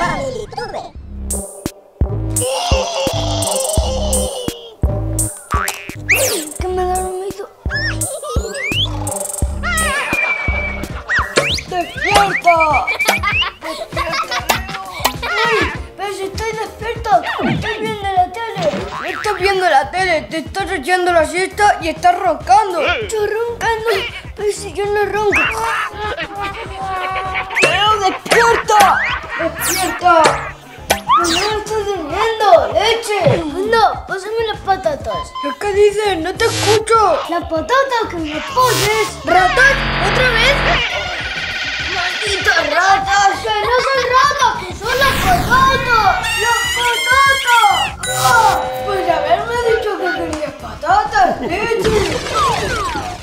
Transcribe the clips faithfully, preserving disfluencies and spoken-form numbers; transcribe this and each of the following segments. Family Tube. ¡Ay, que me dormido! ¡Despierto! ¡Pero si estoy despierto! ¡Estoy viendo la tele! ¡No estás viendo la tele! ¡Te estás echando la siesta y estás roncando! ¡Estoy roncando! ¡Pero si yo no ronco! ¡Pero despierta! ¡Despierta! ¡No estás durmiendo! ¡Leche! ¡No! ¡Pásame las patatas! ¿Qué dices? ¡No te escucho! ¡Las patatas que me poses! ¡Ratas! ¿Otra vez? ¡Malditas ratas! ¡Que no son ratas! ¡Que son las patatas! ¡Las patatas! ¡Oh! Pues haberme dicho que querías patatas, leche.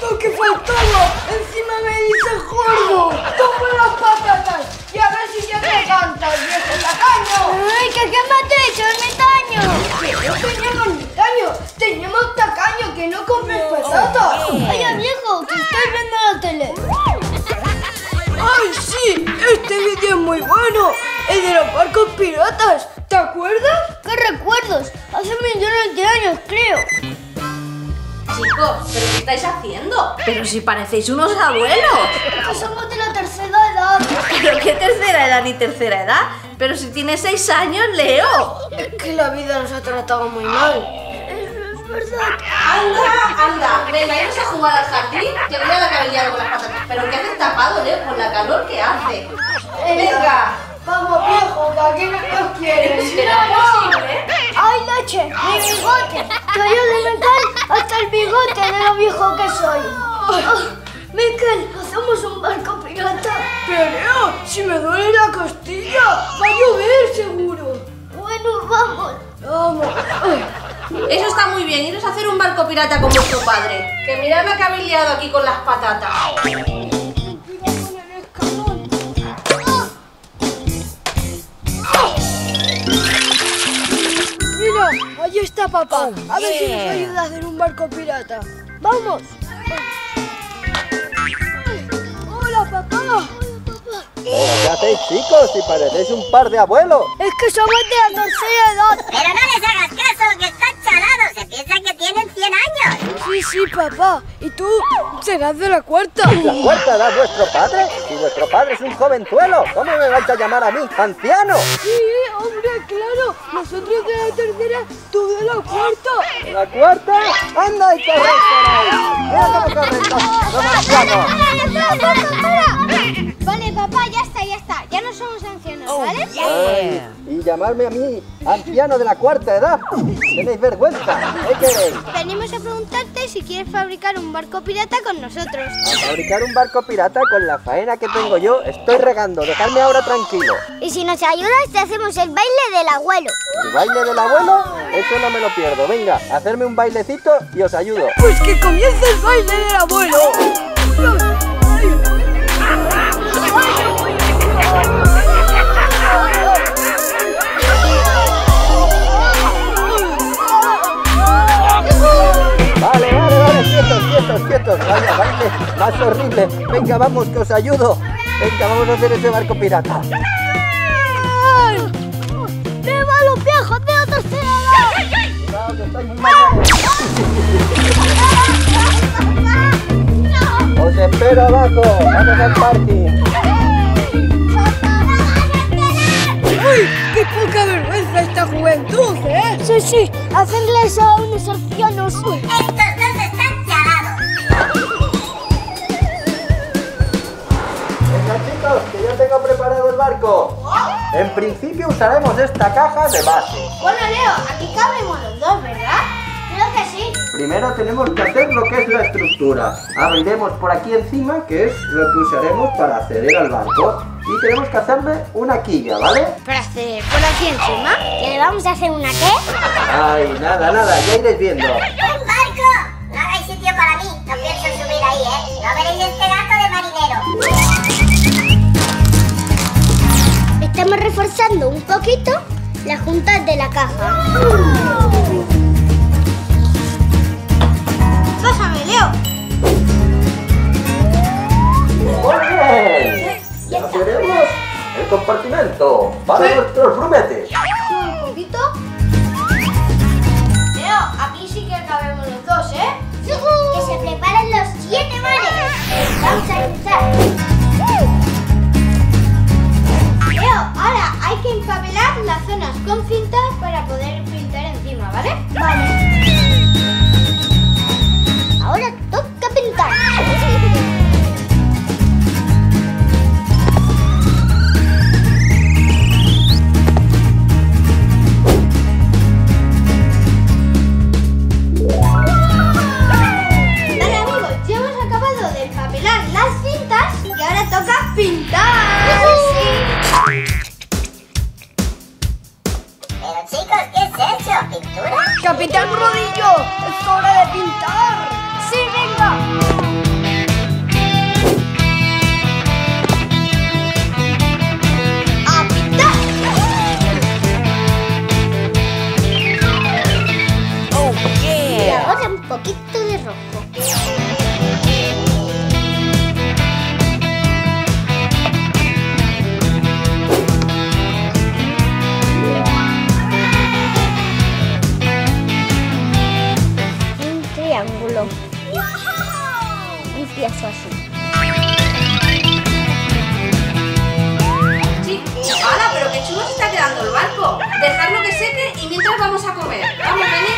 ¡Lo que faltaba! ¡Encima me dices gordo! ¡Toma las patatas! ¡Y a ver si ya te cantas, viejo tacaño! ¡Ay, que qué me has hecho, ermitaño! ¡Que no teníamos ermitaño! ¡Teníamos tacaño, que no compres patatas! ¡Oye, viejo, que estoy viendo la tele! ¡Ay, sí! ¡Este vídeo es muy bueno! ¡El de los barcos piratas! ¿Te acuerdas? ¡Qué recuerdos! Hace millones de años, creo. Chicos, ¿pero qué estáis haciendo? Pero si parecéis unos abuelos. Pues somos de la tercera edad. ¿Pero qué tercera edad ni tercera edad? Pero si tienes seis años, Leo. Es que la vida nos ha tratado muy mal. Es, es verdad. Anda, anda, Grela, ¿iros a jugar al jardín? Que voy a la cabellera con las patatas. Pero ¿qué haces tapado, Leo? Con la calor que hace. Venga. Vamos, viejo, ¿para qué no nos quieres? ¡Ay, leche! ¡Mi bigote! Cayó de metal hasta el bigote de lo viejo que soy. Oh, Miquel, hacemos un barco pirata. Pero si me duele la costilla, va a llover seguro. Bueno, vamos. Vamos. Eso está muy bien, iros a hacer un barco pirata con vuestro padre. Que mirad la que habéis liado aquí con las patatas. Ahí está papá, a ver si nos ayuda a hacer un barco pirata. ¡Vamos! ¡Hola papá! ¡Hola papá! ¿Qué hacéis chicos? Si parecéis un par de abuelos. Es que somos de la tercera edad. Pero no les hagas caso, que están chalados, se piensan que tienen cien años. Sí, sí papá, y tú serás de la cuarta. ¿La cuarta edad vuestro padre? Si vuestro padre es un jovenzuelo, ¿cómo me vais a llamar a mí, anciano? Sí, hombre, claro, nosotros de la tercera, tú de la cuarta. ¿La cuarta? ¡Anda y corre! ¡Mira cómo corre! ¡Vamos! Vale, papá, ya está, ya está. Ya no somos ancianos, ¿vale? Yeah. Y llamarme a mí anciano de la cuarta edad. Tenéis vergüenza. ¿Qué queréis? Venimos a preguntarte si quieres fabricar un barco pirata con nosotros. A fabricar un barco pirata con la faena que tengo yo, estoy regando. Dejadme ahora tranquilo. Y si nos ayudas, te hacemos el baile del abuelo. ¿El baile del abuelo? Eso no me lo pierdo. Venga, hacerme un bailecito y os ayudo. Pues que comience el baile del abuelo. Vale, vale, vale, quietos, quietos, quietos. Vaya, baile más horrible. Venga, vamos, que os ayudo. Venga, vamos a hacer ese barco pirata. ¡Me va los viejos de la tercera edad! ¡Cuidado, que estáis muy malos! ¡Os espero abajo! ¡Vamos al parking! ¡Uy! ¡Qué poca vergüenza esta juventud, eh! Sí, sí, hacerle eso a unos ancianos. ¡Estos dos están chalados! Chicos, que yo tengo preparado el barco. En principio usaremos esta caja de base. Bueno, Leo, aquí cabemos los dos, ¿verdad? Creo que sí. Primero tenemos que hacer lo que es la estructura. Abriremos por aquí encima, que es lo que usaremos para acceder al barco. Y tenemos que hacerle una quilla, ¿vale? ¿Para acceder por aquí encima? ¿Que le vamos a hacer una qué? Ay, nada, nada, ya iréis viendo. ¡Un barco! No hagáis sitio para mí, no pienso subir ahí, ¿eh? No veréis este gato de marinero. Estamos reforzando un poquito las juntas de la caja. ¡Pásame, Leo! ¡Oye! ¡Lo queremos! el compartimento para ¿sí? nuestros rumetes. ¿Un poquito? Leo, aquí sí que cabemos los dos, ¿eh? Sí. Que se preparen los siete mares. Vamos a empezar. Leo, ahora hay que empapelar las zonas con cintas para poder pintar encima, ¿vale? Vale. Ahora toca pintar. ¡Capitán Rodillo! ¡Es hora de pintar! ¡Sí, venga! ¡A pintar! ¡Oh, yeah! Y ahora un poquito de rojo. Empiezo así. Sí. ¡Hala, pero qué chulo se está quedando el barco! Dejadlo que seque y mientras vamos a comer. ¡Vamos, venid!